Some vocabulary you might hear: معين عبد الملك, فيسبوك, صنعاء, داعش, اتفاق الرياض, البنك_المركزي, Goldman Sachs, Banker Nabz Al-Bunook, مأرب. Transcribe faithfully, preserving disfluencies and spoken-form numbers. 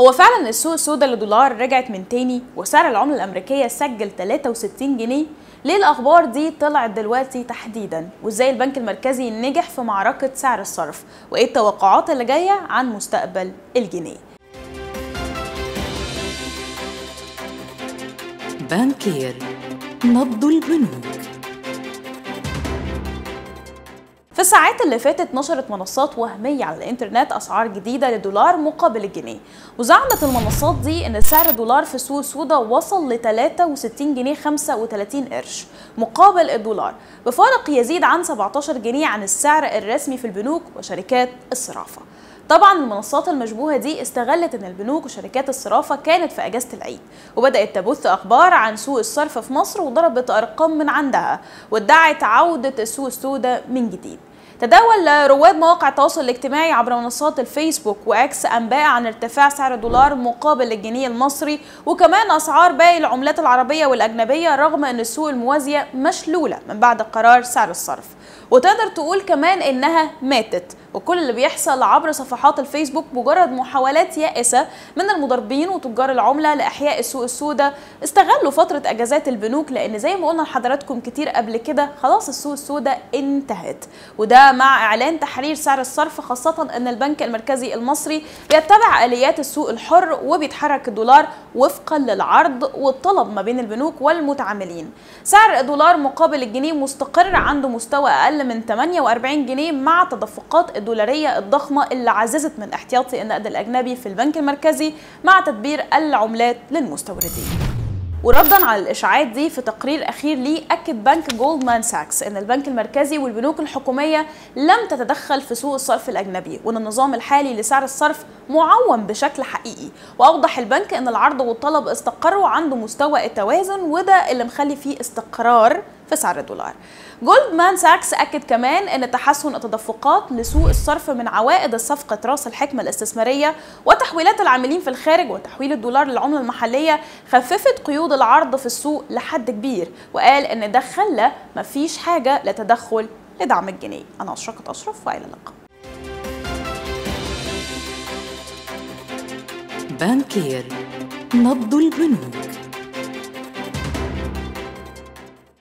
هو فعلا السوق السوداء للدولار رجعت من تاني وسعر العمله الامريكيه سجل تلاتة وستين جنيه. ليه الاخبار دي طلعت دلوقتي تحديدا؟ وازاي البنك المركزي نجح في معركه سعر الصرف؟ وايه التوقعات اللي جايه عن مستقبل الجنيه؟ بانكير نبض البنوك. في الساعات اللي فاتت نشرت منصات وهمية على الانترنت أسعار جديدة للدولار مقابل الجنيه، وزعمت المنصات دي إن سعر الدولار في السوق السوداء وصل ل تلاتة وستين جنيه خمسة وتلاتين قرش مقابل الدولار، بفارق يزيد عن سبعتاشر جنيه عن السعر الرسمي في البنوك وشركات الصرافة. طبعا المنصات المشبوهة دي استغلت ان البنوك وشركات الصرافة كانت في اجازة العيد وبدأت تبث اخبار عن سوق الصرف في مصر وضربت ارقام من عندها وادعت عودة السوق السوداء من جديد. تداول رواد مواقع التواصل الاجتماعي عبر منصات الفيسبوك واكس انباء عن ارتفاع سعر الدولار مقابل الجنيه المصري وكمان اسعار باقي العملات العربيه والاجنبيه رغم ان السوق الموازيه مشلوله من بعد قرار سعر الصرف، وتقدر تقول كمان انها ماتت. وكل اللي بيحصل عبر صفحات الفيسبوك مجرد محاولات يائسه من المضاربين وتجار العمله لاحياء السوق السوداء. استغلوا فتره اجازات البنوك لان زي ما قلنا لحضراتكم كتير قبل كده خلاص السوق السوداء انتهت، وده مع اعلان تحرير سعر الصرف، خاصه ان البنك المركزي المصري بيتبع اليات السوق الحر وبيتحرك الدولار وفقا للعرض والطلب ما بين البنوك والمتعاملين. سعر الدولار مقابل الجنيه مستقر عند مستوى اقل من تمانية واربعين جنيه مع تدفقات الدولاريه الضخمه اللي عززت من احتياطي النقد الاجنبي في البنك المركزي مع تدبير العملات للمستوردين. وردا على الاشاعات دي في تقرير اخير ليه اكد بنك جولدمان ساكس ان البنك المركزي والبنوك الحكوميه لم تتدخل في سوق الصرف الاجنبي وان النظام الحالي لسعر الصرف معوم بشكل حقيقي، واوضح البنك ان العرض والطلب استقروا عند مستوى التوازن وده اللي مخلي فيه استقرار في سعر الدولار. جولدمان ساكس أكد كمان أن تحسن التدفقات لسوق الصرف من عوائد صفقة رأس الحكمة الاستثمارية وتحويلات العاملين في الخارج وتحويل الدولار للعملة المحلية خففت قيود العرض في السوق لحد كبير، وقال أن ده خلى مفيش حاجة لتدخل لدعم الجنيه. أنا أشرقت أشرف وإلى اللقاء. بانكير نبض البنوك.